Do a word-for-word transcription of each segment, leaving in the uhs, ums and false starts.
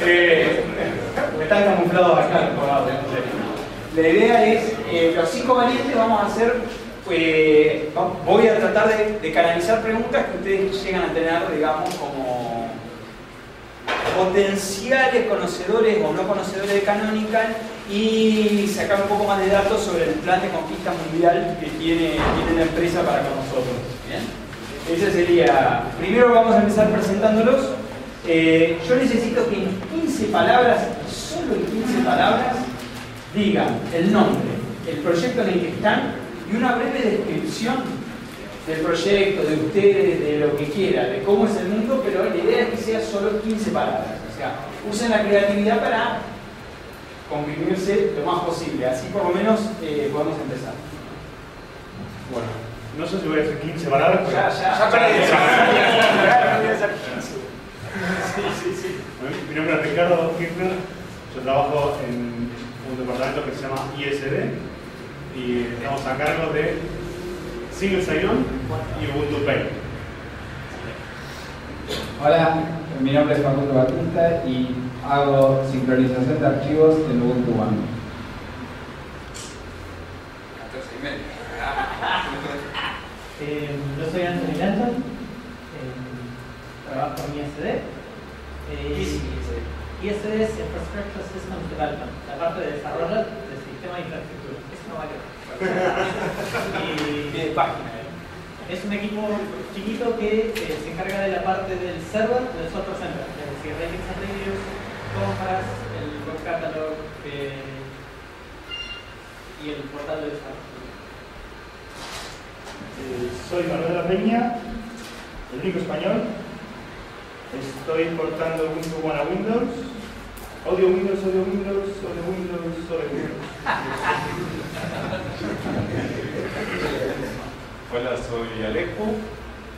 Eh, me están camuflados acá. La idea es, eh, los cinco valientes vamos a hacer, eh, voy a tratar de, de canalizar preguntas que ustedes llegan a tener, digamos, como potenciales conocedores o no conocedores de Canonical, y sacar un poco más de datos sobre el plan de conquista mundial que tiene, tiene la empresa para con nosotros. ¿Bien? Ese sería... Primero vamos a empezar presentándolos. Eh, yo necesito que en quince palabras, solo en quince palabras, digan el nombre, el proyecto en el que están y una breve descripción del proyecto, de ustedes, de lo que quiera, de cómo es el mundo, pero la idea es que sea solo quince palabras. O sea, usen la creatividad para comprimirse lo más posible. Así por lo menos eh, podemos empezar. Bueno, no sé si voy a hacer quince palabras, pero... Ya, ya, ya para hacer quince. Sí, sí, sí. Mi nombre es Ricardo Kirchner, yo trabajo en un departamento que se llama I S D y estamos a cargo de Single Sign-On y Ubuntu Pay. Hola, mi nombre es Juan Pablo Batista y hago sincronización de archivos en Ubuntu One. catorce y medio. eh, yo soy Anthony Lanton, eh, trabajo en I S D. Eh, sí, sí, sí. I S D es Infrastructure Systems Development, la parte de desarrollo del sistema de infraestructura. Es una variable. Y de página. Es un equipo chiquito que eh, se encarga de la parte del server del Software Center, es decir, ratings and reviews, compras, el web catalog eh, y el portal de desarrollo. Eh, soy Mariela Peña, el único español. Estoy importando Ubuntu One a Windows. Odio Windows, odio Windows, odio Windows, odio Windows. Hola, soy Alejo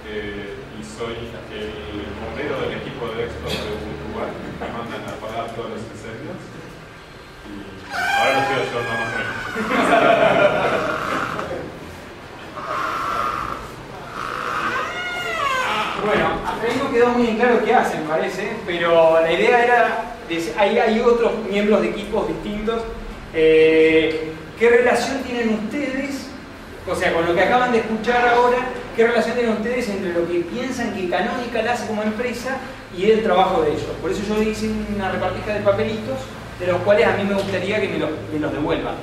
eh, y soy el bombero del equipo de Expo de Ubuntu One. Me mandan a pagar todos los incendios y ahora lo estoy ayudando a más. Bueno, hasta ahí no quedó muy en claro qué hacen, parece, pero la idea era, hay, hay otros miembros de equipos distintos. Eh, ¿Qué relación tienen ustedes? O sea, con lo que acaban de escuchar ahora, ¿qué relación tienen ustedes entre lo que piensan que Canonical hace como empresa y el trabajo de ellos? Por eso yo hice una repartija de papelitos, de los cuales a mí me gustaría que me los, me los devuelvan.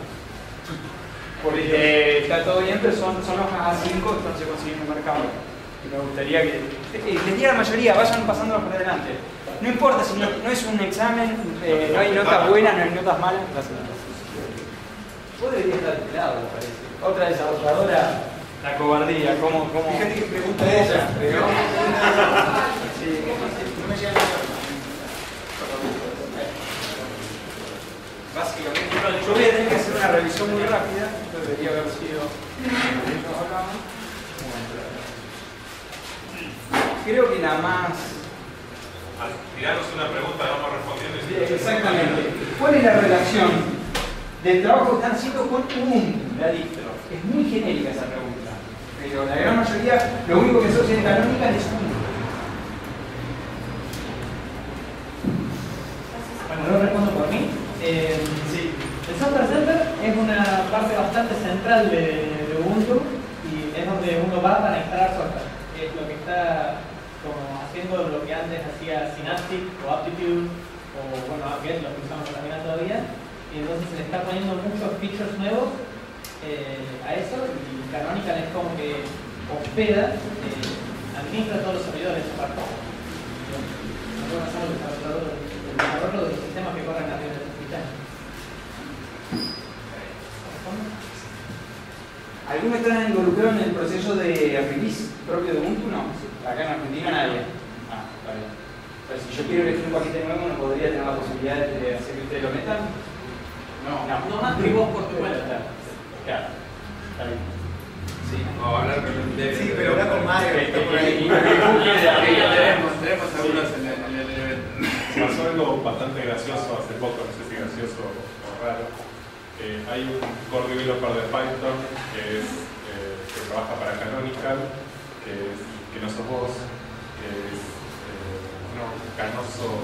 Porque está todo bien, pero son, son hojas A cinco, entonces se consiguen en el mercado. Y me gustaría que... Les diga la mayoría, vayan pasándolas por delante. No importa, si no, no es un examen, eh, no hay notas buenas, no hay notas malas. Yo debería estar de lado, me parece. Otra desarrolladora, la cobardía, ¿cómo? cómo? Fíjate que pregunta ella, pero... Sí, no me llegan a la... Básicamente, yo voy a tener que hacer una revisión muy rápida, esto debería haber sido... Creo que la más... Tirarnos una pregunta, vamos respondiendo. Sí, exactamente. ¿Cuál es la relación del trabajo que están haciendo con Ubuntu, la distro? Es muy genérica esa pregunta, pero la gran mayoría, lo único que se hace en Canonical es Ubuntu. Bueno, lo respondo por mí. Eh, sí. El Software Center es una parte bastante central de, de Ubuntu y es donde uno va para instalar software. Es lo que está como haciendo lo que antes hacía Synaptic o Aptitude o, bueno, Badge, lo que usamos también todavía. Y entonces se le está poniendo muchos features nuevos eh, a eso, y Canonical es como que hospeda, eh, administra todos los servidores de esa parte. Nosotros hacemos el desarrollo, el desarrollo de los sistemas que corren arriba de los hospitales. ¿Algunos están involucrados en el proceso de release propio de Ubuntu? No, acá en Argentina nadie. Ah, vale. Pero si yo quiero elegir un paquete nuevo, ¿no podría tener la posibilidad de hacer que ustedes lo metan? No, no más que vos por tu cuenta. Claro, está bien. Sí, no, hablar con el de... Sí, pero hablar con Mario. Tenemos algunos en el evento. Pasó algo bastante gracioso hace poco, no sé si gracioso o raro. Eh, hay un core developer de Python que, es, eh, que trabaja para Canonical, que, es, que no sos vos, que es eh, no, canoso...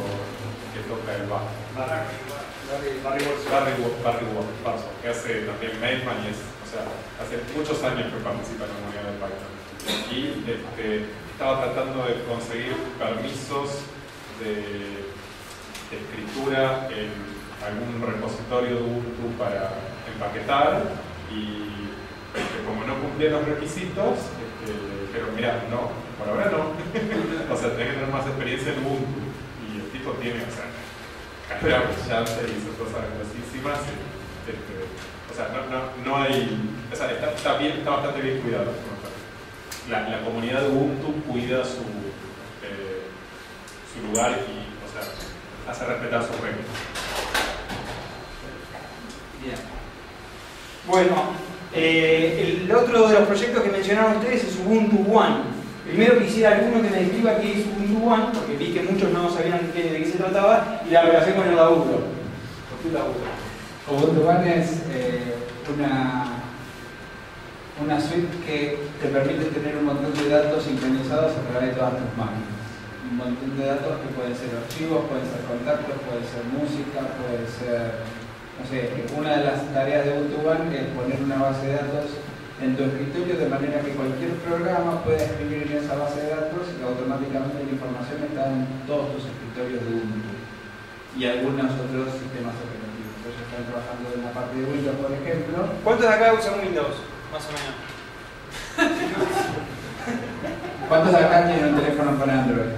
que toca el bajo. Barry Wolf, Barry Wolf, que hace también Mailman y es, o sea, hace muchos años que participa en la comunidad de Python. Y este, estaba tratando de conseguir permisos de, de escritura en algún repositorio de Ubuntu para empaquetar y este, como no cumplía los requisitos, este, dijeron, mirá, no, por ahora no. O sea, tenés que tener más experiencia en Ubuntu. Y el tipo tiene, o sea, carrera brillante y hizo cosas grosísimas. Este, o sea, no, no, no hay... O sea, está, está, bien, está bastante bien cuidado. La, la comunidad de Ubuntu cuida su, eh, su lugar y, o sea, hace respetar sus reglas. Bien. Bueno, eh, el otro de los proyectos que mencionaron ustedes es Ubuntu One. Primero quisiera alguno que me describa qué es Ubuntu One, porque vi que muchos no sabían de qué se trataba, y la relación con el laburo. ¿Por qué laburo? Ubuntu One es eh, una... una suite que te permite tener un montón de datos sincronizados a través de todas tus máquinas. Un montón de datos que pueden ser archivos, pueden ser contactos, puede ser música, puede ser... No sé, una de las tareas de Ubuntu One es poner una base de datos en tu escritorio de manera que cualquier programa pueda escribir en esa base de datos y automáticamente la información está en todos tus escritorios de Ubuntu y algunos otros sistemas operativos. Ellos están trabajando en la parte de Windows, por ejemplo. ¿Cuántos de acá usan Windows? Más o menos. ¿Cuántos acá tienen un teléfono con Android?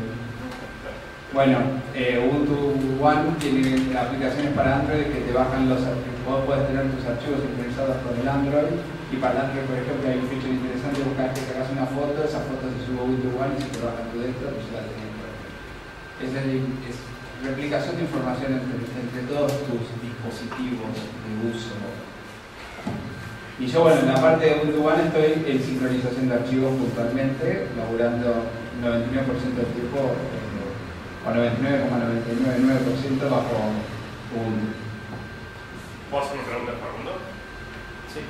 Bueno, eh, Ubuntu One tiene aplicaciones para Android que te bajan los archivos. Vos podés tener tus archivos sincronizados con el Android. Y para Android, por ejemplo, hay un feature interesante: buscar que sacas una foto, esa foto se sube a Ubuntu One y se te baja tu desktop y se la tenés. Es, el, es replicación de información entre, entre todos tus dispositivos de uso. Y yo, bueno, en la parte de Ubuntu One estoy en sincronización de archivos puntualmente, laburando noventa y nueve por ciento del tiempo, eh, o noventa y nueve coma novecientos noventa y nueve por ciento bajo Ubuntu. ¿Puedo hacer una pregunta para Ubuntu? Sí.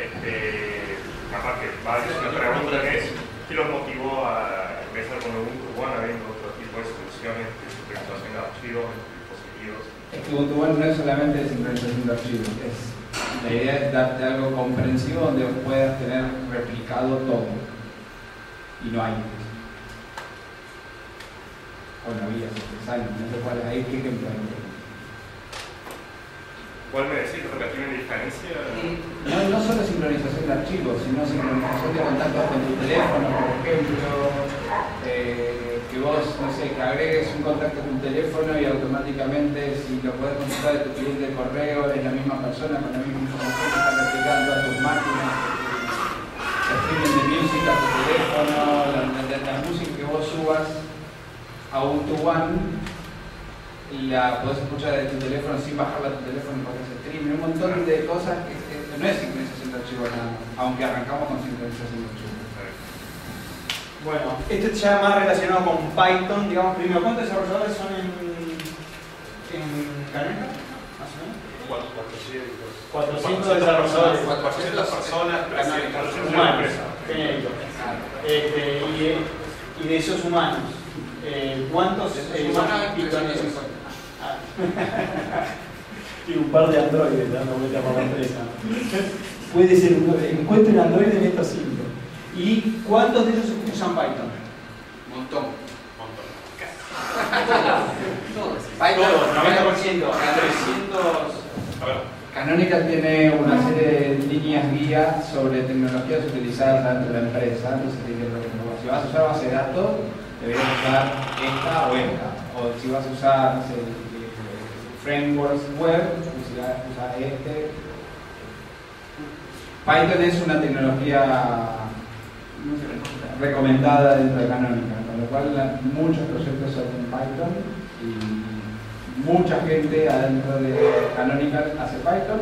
Este, capaz que varios me preguntan que es, ¿qué los motivó a empezar con Ubuntu One habiendo otro tipo de soluciones de sincronización de archivos, de dispositivos? Es que Ubuntu One no es solamente de sincronización de archivos, es... La idea es darte algo comprensivo donde puedas tener replicado todo. Y no hay. O no había hace tres años, no sé cuál es. Ahí, ¿qué ejemplo hay? ¿Cuál me decís? ¿Porque tiene una diferencia? No, no solo sincronización de archivos, sino sincronización de contactos con tu teléfono, por ejemplo. Eh, que vos, no sé, que agregues un contacto con tu teléfono y automáticamente, si lo podés consultar de tu cliente de correo, es la misma persona con la misma información que está replicando a tus máquinas, el streaming de music a tu teléfono, la, la, la música que vos subas a Ubuntu One, la podés escuchar de tu teléfono sin bajarla a tu teléfono porque es streaming, un montón de cosas que, que no es sincronización de archivos nada, aunque arrancamos con sincronización de archivos. Bueno, esto ya más relacionado con Python, digamos primero, ¿cuántos desarrolladores son en, en Canonical? ¿Más o menos? cuatrocientos. cuatrocientos desarrolladores. cuatrocientas personas, trescientos humanos. Genial. Este, y, de, y de esos humanos, eh, ¿cuántos eh, son pitoneros? Ah. Y un par de androides dando vuelta por la empresa. Puede ser, encuentro un androide en estos cinco. ¿Y cuántos de ellos usan Python? Montón. Montón. Todos. Python, noventa por ciento. Canonical tiene una serie de líneas guía sobre tecnologías utilizadas dentro de la empresa. Entonces, si vas a usar base de datos, deberías usar esta o esta. O si vas a usar no sé, frameworks web, si vas a usar este. Python es una tecnología recomendada dentro de Canonical, con lo cual muchos proyectos son en Python y mucha gente adentro de Canonical hace Python.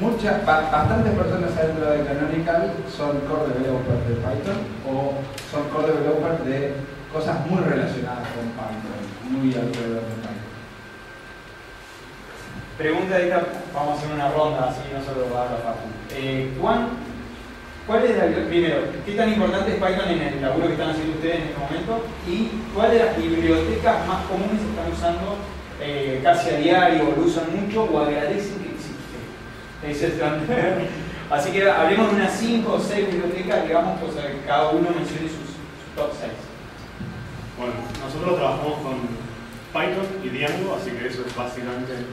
Muchas, bastantes personas adentro de Canonical son core developers de Python o son core developers de cosas muy relacionadas con Python, muy alrededor de Python. Pregunta de esta, vamos a hacer una ronda así, no solo para hablar fácil. Juan, ¿cuál es la, primero, qué tan importante es Python en el laburo que están haciendo ustedes en este momento? ¿Y cuál de las bibliotecas más comunes están usando eh, casi a diario, lo usan mucho o agradecen que existe. Es así que hablemos de unas cinco o seis bibliotecas, digamos, pues cada uno mencione sus, sus top seis. Bueno, nosotros trabajamos con Python y Django, así que eso es básicamente el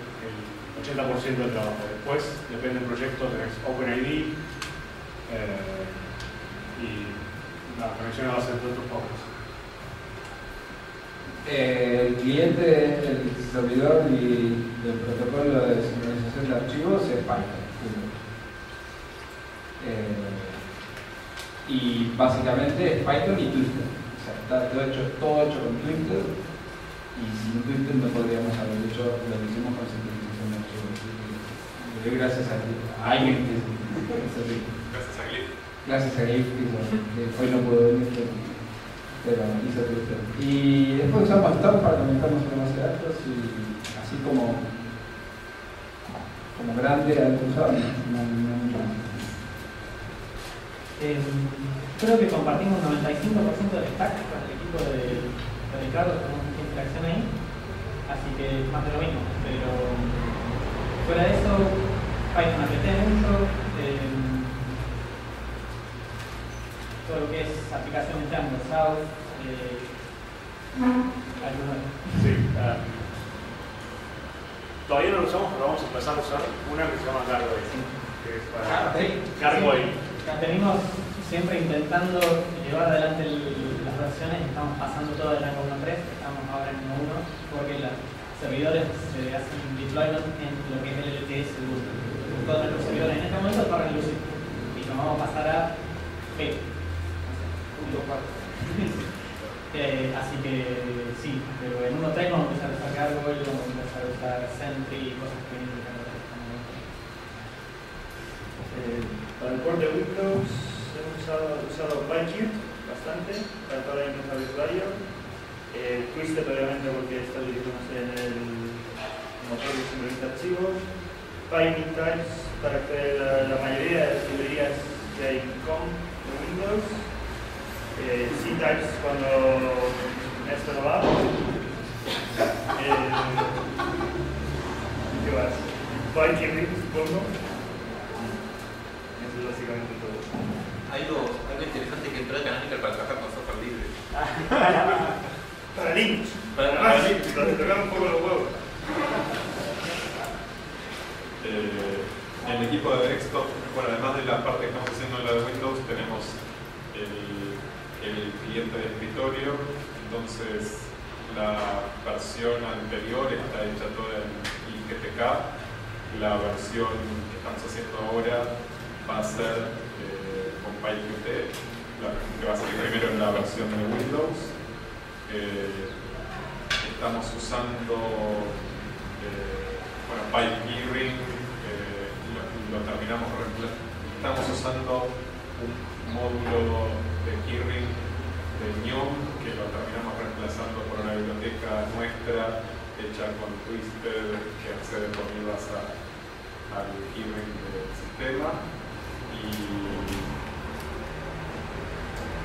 ochenta por ciento del trabajo. Después, depende del proyecto, tenés OpenID eh, y la conexión a base de otros pocos. Eh, el cliente, el servidor y el protocolo de sincronización de archivos es Python. Eh, y básicamente es Python y Twitter. O sea, está todo hecho, todo hecho con Twitter, y sin Twitter no podríamos haber hecho lo que hicimos con sincronización de archivos. Pero gracias a, a alguien que gracias a Glyph. Gracias a Glyph, que hoy no puedo venir, pero hizo Twitter. Y después usamos Tor para conectarnos a la base de datos, y así como como grande al usar, no, no mucho más. Eh, creo que compartimos un noventa y cinco por ciento del stack con el equipo de, de Ricardo, tenemos mucha interacción ahí, así que más de lo mismo, pero fuera de eso, Python A P T mucho, eh, todo lo que es aplicaciones Django, South, eh, algunos. Sí, uh, todavía no lo usamos, pero vamos a empezar a usar una que se llama Cargo, sí. Que es para Cargo. Venimos siempre intentando llevar adelante el, las versiones, estamos pasando todo de Django uno punto tres, estamos ahora en uno punto uno, porque los servidores se hacen deployment en lo que es el L T S. Todos nuestros servidores en este momento corren Lucy y nos vamos a pasar a P. eh, así que sí, pero en uno punto tres vamos a empezar a usar Cargo, vamos a empezar a usar Sentry y cosas que vienen de Cargo. Eh, Para el port de Windows hemos usado, usado PyQt bastante, para toda la interfaz de usuario. Eh, Twisted obviamente porque está dirigiéndose en el motor de sincronización de archivos. PyMeTypes para que la, la mayoría de las librerías que hay en COM de Windows. Eh, C-Types cuando esto no va. Eh, ¿Qué más? PyQT supongo. Básicamente todo. Hay algo, algo interesante que entró de Canonical para trabajar con software libre. Para Linux. Para, para, para Linux, para tocar un poco los huevos. Eh, el equipo de desktop, bueno, además de la parte que estamos haciendo en la de Windows, tenemos el, el cliente de escritorio, entonces la versión anterior está hecha toda en G T K, la versión que estamos haciendo ahora va a ser eh, con PyQT, que va a salir primero en la versión de Windows. Eh, estamos usando eh, bueno, PyKeyring, eh, lo, lo terminamos estamos usando un módulo de keyring de GNOME, que lo terminamos reemplazando por una biblioteca nuestra hecha con Twisted, que accede por IVAs al keyring del sistema. Y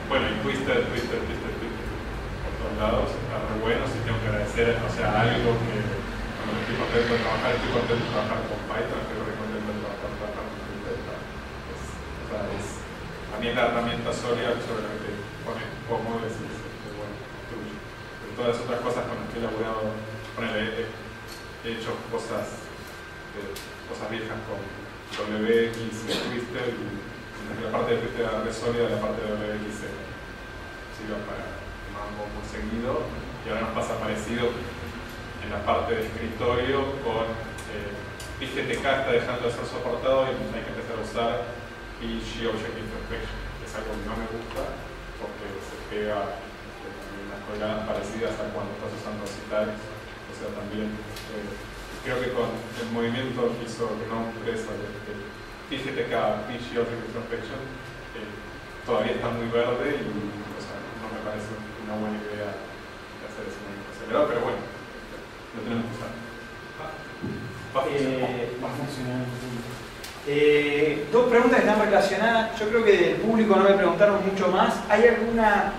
bueno, y Twister, Twister, Twister, Twister, por todos lados, está muy bueno, si tengo que agradecer, o sea, algo que cuando estoy contento de trabajar, estoy contento de trabajar con Python, estoy muy contento de trabajar, trabajar con Twitter, es, o sea, es, a mí es la herramienta sólida sobre la que te pones cómodo y decís, bueno, tuyo. Pero todas las otras cosas con las que he elaborado, ponele, he hecho cosas, eh, cosas viejas con W X y Twisted, y la parte de Twisted era re sólida, la parte de W X sirve para mambo conseguido, y ahora nos pasa parecido en la parte de escritorio con eh, G T K está dejando de ser soportado y hay que empezar a usar PyGObject Introspection, que es algo que no me gusta porque se pega en unas colgadas parecidas a cuando estás usando C-Types, o sea también eh, creo que con el movimiento que hizo GNOME tres, G T K, PyGObject Introspection, eh, todavía está muy verde y o sea, no me parece una buena idea hacer ese movimiento acelerado, pero bueno, lo tenemos que usar. Va a funcionar. Eh, dos preguntas que están relacionadas, yo creo que del público no me preguntaron mucho más. ¿Hay alguna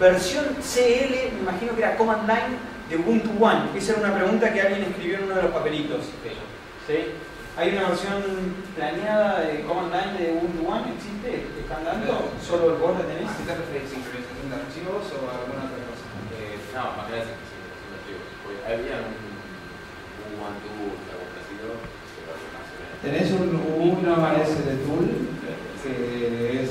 versión C L, me imagino que era Command Line, de Ubuntu One. Esa era una pregunta que alguien escribió en uno de los papelitos. ¿Sí? ¿Hay una versión planeada de Command Line de Ubuntu One? ¿Existe? ¿Están dando? ¿Solo vos la tenés? ¿Te refieres a sincronización de archivos o alguna otra cosa? Eh, no, más que nada sincronización de archivos. Había un OneTool o algo parecido. ¿Tenés un O S D Tool? Que es,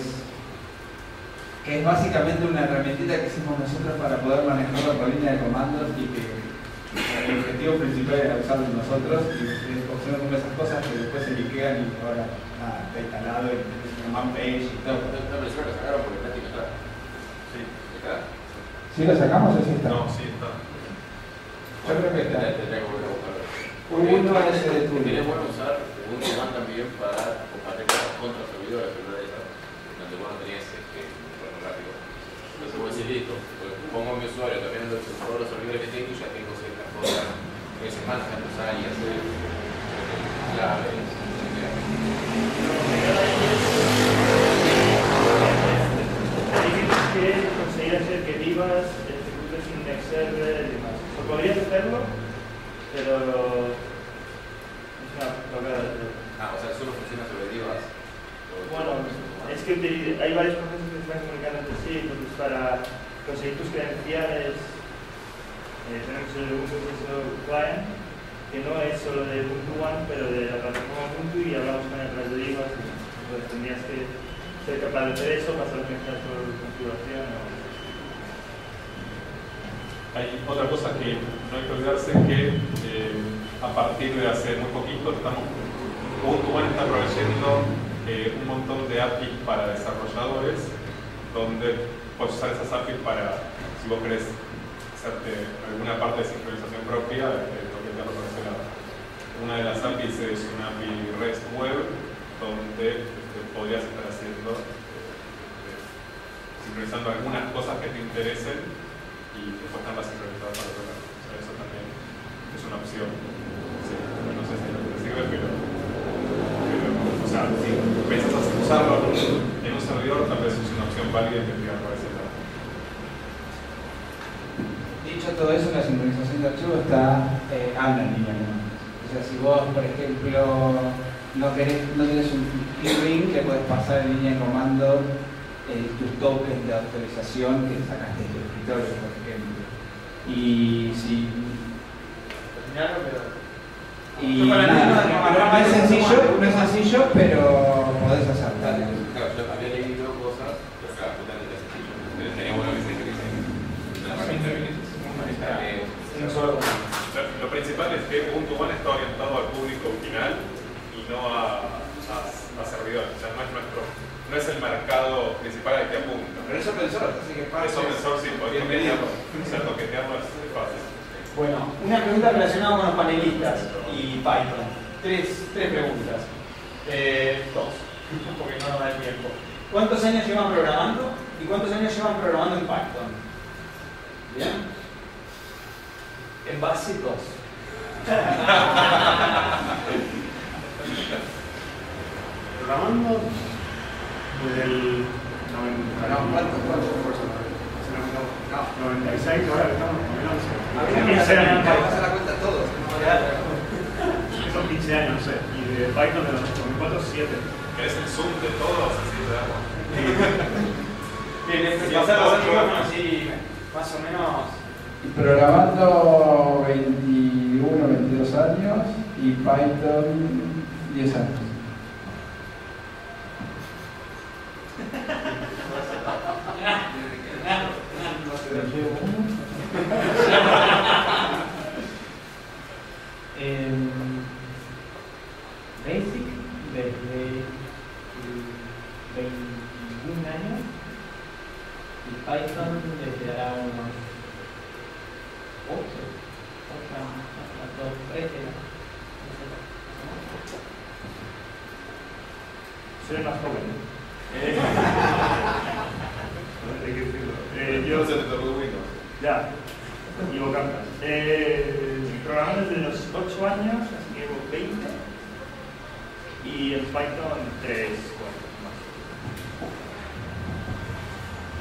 que es básicamente una herramientita que hicimos nosotros para poder manejarla por línea de comandos y que el objetivo principal era usarlo nosotros y observamos esas cosas que después se liquean y ahora nada, está instalado en una man page y todo. No, pero lo sacaron porque está aquí, está. Sí, está. ¿Sí lo sacamos o sí está? No, sí está. Yo creo que está. Tendría que volver a buscarlo. Ubuntu A S D Tool. Sería bueno usar Ubuntu One también para compartir contra servidores, pero de esas, donde vos no tenías este gráfico. Entonces vos decís listo, pongo mi usuario también en todos los servidores que tengo y ya tengo ciertas cosas que se manejan, usan y hacer claves, etcétera. Dijiste que conseguir hacer que divas ejecutes un Excel y demás. ¿O podrías hacerlo? Pero es una tocada. Ah, o sea, solo funciona sobre divas. Bueno, es que hay varios procesos que se están comunicando entre sí, entonces para conseguir tus credenciales eh, tenemos un proceso client que no es solo de Ubuntu One, pero de la plataforma Ubuntu y hablamos con el tras de divas, entonces tendrías que ser capaz de hacer eso, pasar a conectar por configuración o... Hay otra cosa que no hay que olvidarse que eh, a partir de hace muy poquito estamos, Ubuntu One está proveyendo Eh, un montón de A P Is para desarrolladores, donde puedes usar esas A P Is para, si vos querés hacerte alguna parte de sincronización propia, eh, lo que te aparece la... Una de las A P Is es una A P I REST web, donde este, podrías estar haciendo, eh, sincronizando algunas cosas que te interesen y después estarlas sincronizadas para otro lado. O sea, eso también es una opción. Sí, no sé si te sirve, pero... O sea, si pensás usarlo en un servidor, tal vez es una opción válida que te aparece. Dicho todo eso, la sincronización de archivos está eh, habla en línea. O sea, si vos, por ejemplo, no querés, no tenés un keyring, le podés pasar en línea de comando eh, tus tokens de autorización que sacaste de tu escritorio, por ejemplo. Y si... Y no, nada, no, no es sencillo, no es sencillo, pero podés hacerlo. Claro, yo había leído cosas, pero claro, totalmente sencillo. Sería bueno que se utilicen las herramientas que es. Lo principal es que Ubuntu One está orientado al público final y no a, a, a servidores. O sea, no es nuestro, no es el mercado principal al que apunta. Pero es open source, así que fácil. Es open source, sí, porque toquetearlo es fácil. Bueno, una pregunta relacionada con los panelistas y Python. Tres, tres preguntas. Eh, dos, porque no nos da el tiempo. ¿Cuántos años llevan programando y cuántos años llevan programando en Python? ¿Bien? En base dos. Programando desde el noventa y cuatro. No, noventa y seis, ahora estamos en el once. quince años. Vamos a hacer la cuenta todos. Son quince años, no sé. Y de Python de los noventa y cuatro, siete. Que es el Zoom de todos, así lo damos. Bien, este pasar los años, así, más o menos. Programando veintiuno, veintidós años y Python diez años. Basic desde veintiún años y Python desde ahora unos ocho, ocho, ocho, ocho, tres. Soy más joven. Eh, eh, yo se ya, equivocando. Eh, programando desde los ocho años, así que llevo veinte. Y en Python tres, cuatro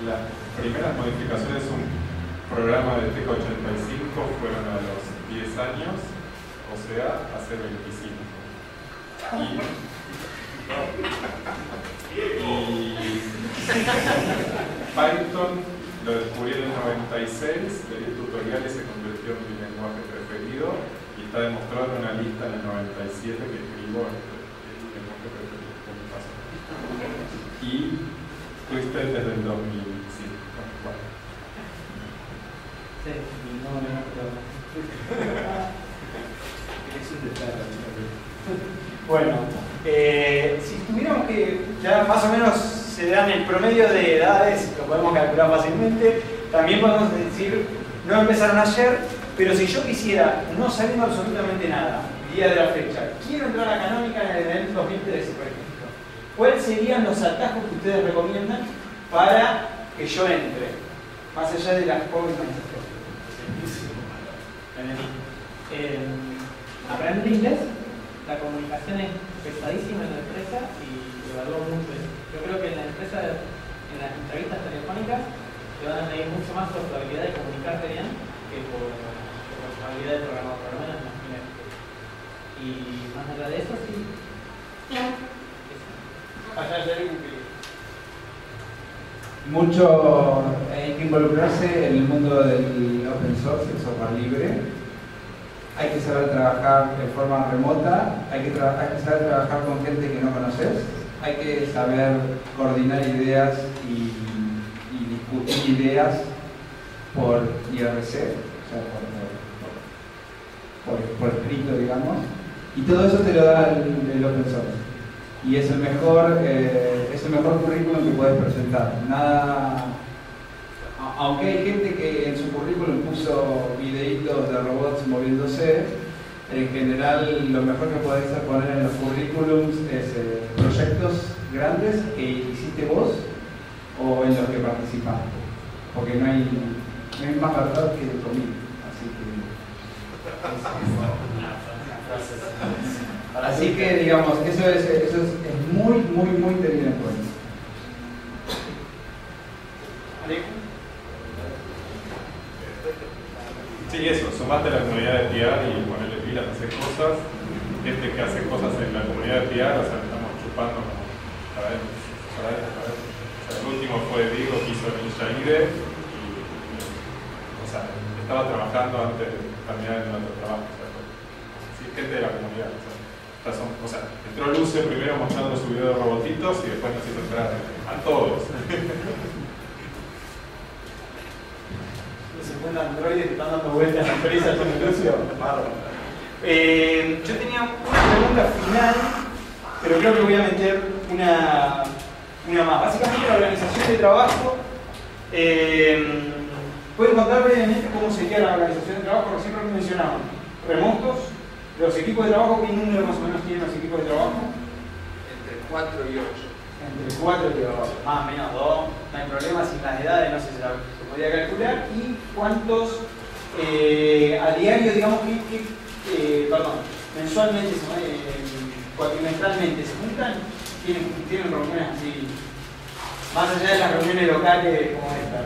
más. Las primeras modificaciones son programa de T K ochenta y cinco fueron a los diez años, o sea, hace veinticinco. Y, y Python lo descubrí en el noventa y seis, le di tutorial y se convirtió en mi lenguaje preferido, y está demostrado en una lista en el noventa y siete que escribo en mi lenguaje preferido. Y Twisted desde el dos mil. Sí, no, no, no, no. Bueno, eh, si tuviéramos que, ya más o menos se dan el promedio de edades, lo podemos calcular fácilmente. También podemos decir, no empezaron ayer, pero si yo quisiera, no sabiendo absolutamente nada, día de la fecha, quiero entrar a Canonical en el dos mil trece, por ejemplo, ¿cuáles serían los atajos que ustedes recomiendan para que yo entre, más allá de las pobres manifestaciones? Eh, aprender inglés, la comunicación es pesadísima en la empresa y lo valoro mucho eso. Yo creo que en la empresa, en las entrevistas telefónicas, te van a pedir mucho más por tu habilidad de comunicarte bien que por, por tu habilidad de programar, por lo menos en los primeros. Y más allá de eso, sí. Mucho hay que involucrarse en el mundo del open source, el software libre. Hay que saber trabajar de forma remota, hay que, hay que saber trabajar con gente que no conoces, hay que saber coordinar ideas y, y discutir ideas por I R C, o sea, por, por, por, por escrito, digamos. Y todo eso te lo da el, el open source. Y es el mejor, eh, es el mejor currículum que puedes presentar. Nada, aunque hay gente que en su currículum puso videitos de robots moviéndose, en general lo mejor que podés poner en los currículums es eh, proyectos grandes que hiciste vos o en los que participaste, porque no hay, no hay más verdad que el comida, así que... Así que, digamos, eso es, eso es, es muy, muy, muy tenido en cuenta. Sí, eso, sumate a la comunidad de P I A R y ponerle pilas a hacer cosas. Gente que hace cosas en la comunidad de P I A R, o sea, estamos chupando. A ver, a ver, a ver. O sea, el último fue Vigo, que hizo el Injaire, y, o sea, estaba trabajando antes de terminar en otro trabajo. O sea, sí, gente de la comunidad, o sea. O sea, entró Luce primero mostrando su video de robotitos y después nos hizo entrar a todos. Se encuentra androides que están dando vueltas en la empresa con el Lucio. Eh, yo tenía una pregunta final, pero creo que voy a meter una, una más. Básicamente la organización de trabajo. Eh, ¿Pueden contar brevemente cómo sería la organización de trabajo? Porque siempre mencionaban remotos. ¿Los equipos de trabajo? ¿Qué número más o menos tienen los equipos de trabajo? Entre cuatro y ocho. Entre cuatro y ocho. Más o menos dos. No hay problema, sin las edades no sé si la, se podía calcular. ¿Y cuántos eh, a diario, digamos, que, que eh, perdón, mensualmente, eh, cuatrimestralmente se juntan? ¿Tienen, tienen reuniones así? Más allá de las reuniones locales como esta.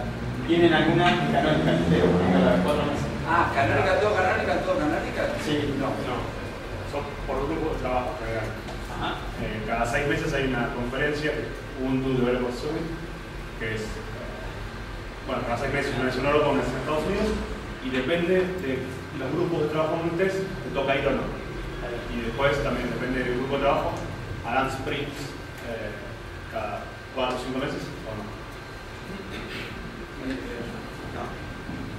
¿Tienen alguna canónica? Ah, canónica, todo canónica, todo canónica. Sí, no, no. Son por grupo de trabajo, ajá. Eh, cada seis meses hay una conferencia, Ubuntu Developer Summit, que es, bueno, cada seis meses una nacional en Estados Unidos, y depende de los grupos de trabajo antes, te toca ir o no. Y después también depende del grupo de trabajo, harán sprints eh, cada cuatro o cinco meses o no.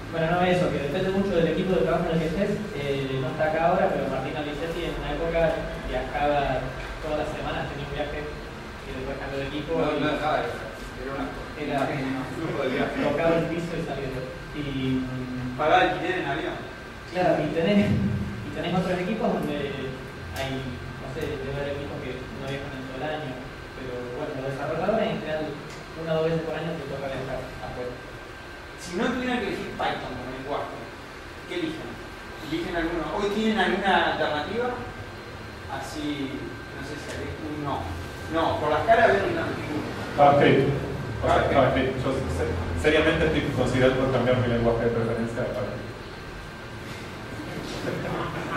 Bueno, no es eso, que depende mucho del equipo de trabajo en el que estés. Eh, no está acá ahora, pero Martín Alicetti en una época viajaba todas las semanas, tenía un viaje y después cambió de equipo. No, y no dejaba, era una cosa. Era tocaba el piso y salía. Y pagaba alquiler en avión. Claro, y tenés, y tenés otros equipos donde hay, no sé, debe haber equipos que no viajan en todo el año, pero bueno, los desarrolladores en general una o dos veces por año te toca viajar afuera. Si no tuvieran que elegir Python como lenguaje, ¿qué eligen? ¿Eligen alguno? ¿Hoy tienen alguna alternativa? Así, no sé si hay un no. No, por las caras veo una. Parfait. O sea, no, yo seriamente estoy considerando cambiar mi lenguaje de preferencia a Python.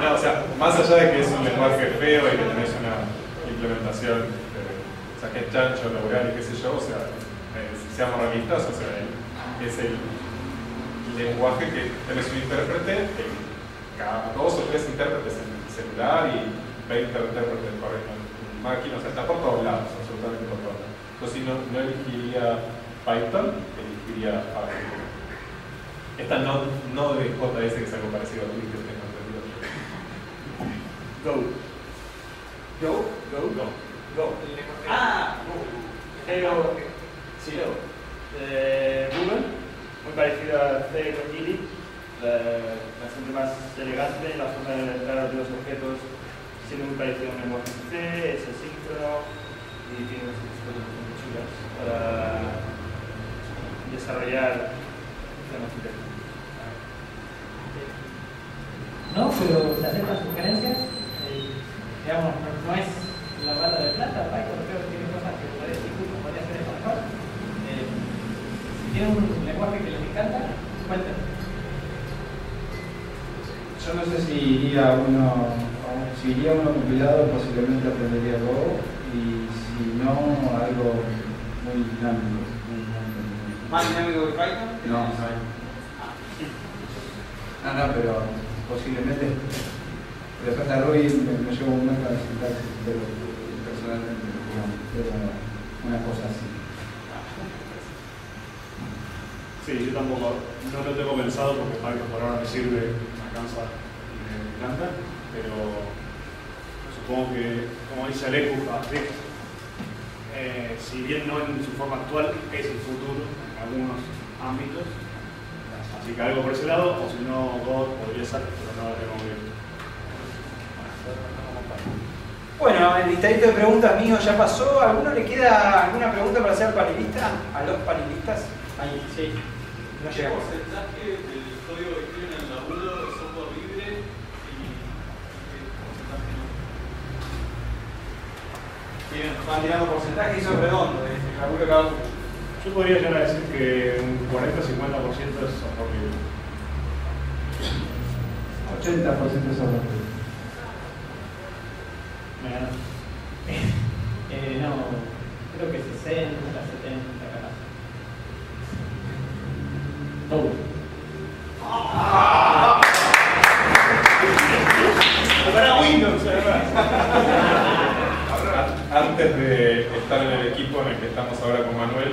No, o sea, más allá de que es un lenguaje feo y que tenés una implementación, eh, o sea, que es chancho, laboral y qué sé yo, o sea, eh, si seamos realistas, o sea, es el lenguaje que tenés un intérprete, eh, cada dos o tres intérpretes en el celular y veinte intérpretes para en máquina, o sea, está por todos lados, absolutamente por todos lados. Entonces, no, no elegiría Python, elegiría Python. Esta no, no de J S, que es algo parecido a Twitter, que no entendido. Go. Go. Go. Go. Go. Ah. Go. Go. Sí. Go. Eh, Google, muy parecido a C con Gili, bastante más elegante, la forma de entrar de los objetos, siendo muy parecido a un lenguaje C, es asíncrono y tiene unas cosas muy chulas para desarrollar. No, pero se aceptan sugerencias. Eh, digamos, no, no es la bala de plata. Python creo que tiene cosas que podría decir, como podría hacer mejor. Eh, si tienen un lenguaje que les encanta, cuenten. Yo no sé si iría a uno, si iría a uno compilado, posiblemente aprendería Go, y si no, algo muy dinámico. ¿Más dinámico que Python? No, no. Ah, no, pero posiblemente. Pero después de Ruby me, me llevo una para sintaxis, pero personalmente, pero una cosa así. Sí, yo tampoco, no lo tengo pensado porque Python por ahora me sirve, me alcanza y me encanta, pero supongo que, como dice Alejo, eh, si bien no en su forma actual, es el futuro. Algunos ámbitos, así que algo por ese lado, o si no, Go podría ser, pero no lo tengo bien. Bueno, el listadito de preguntas mío ya pasó. ¿Alguno le queda alguna pregunta para hacer al panelista? ¿A los panelistas? Ahí, sí. No llegamos. ¿Qué porcentaje del código que tienen en el laburo es software libre y qué porcentaje no? Bien, van tirando porcentaje y son redondos, es el laburo que hago. Yo podría llegar a decir que un cuarenta a cincuenta por ciento es software libre. ochenta por ciento es software libre. Menos. Eh, no, creo que sesenta, setenta capaz. Todo. ¡Ah! Para Windows, antes de estar en el equipo en el que estamos ahora con Manuel,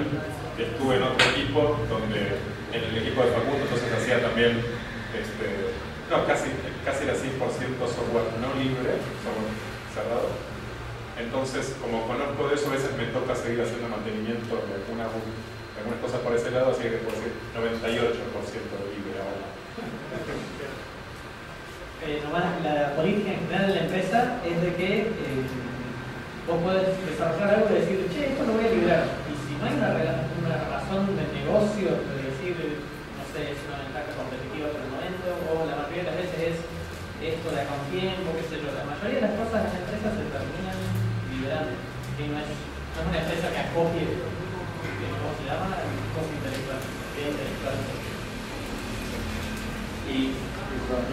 estuve en otro equipo, donde en el equipo de Facundo, entonces hacía también este, no, casi, casi era cien por ciento software no libre, software cerrado. Entonces, como conozco de eso, a veces me toca seguir haciendo mantenimiento de algunas, de algunas cosas por ese lado, así que puedo decir noventa y ocho por ciento libre ahora. Eh, nomás la política en general de la empresa es de que eh, vos podés desarrollar algo y decir, che, esto lo voy a liberar. Y si no hay una relación, una razón de negocio, de decir, no sé, es una ventaja competitiva por el momento, o la mayoría de las veces es esto de acá un tiempo, qué sé yo. La mayoría de las cosas de las empresas se terminan liberando. Y no, es, no es una empresa que acopie, ¿cómo se llama? Cosa intelectual, intelectual. Y,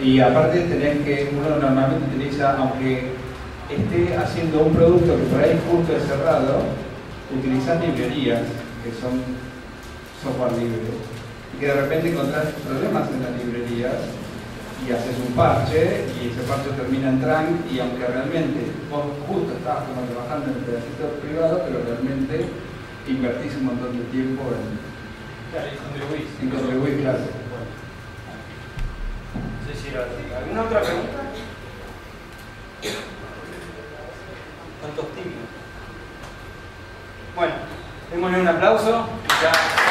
y aparte tenés que, uno normalmente utiliza, aunque esté haciendo un producto que por ahí justo es cerrado, utilizás librerías que son software libre y que de repente encontrás problemas en las librerías y haces un parche y ese parche termina en trunk, y aunque realmente vos justo estabas como trabajando en el pedacito privado, pero realmente invertís un montón de tiempo en, claro, y contribuís. En contribuís, claro. Bueno. Sí, sí, claro. ¿Alguna otra pregunta? ¿Cuántos tímidos? Bueno. Démosle un aplauso. Ya.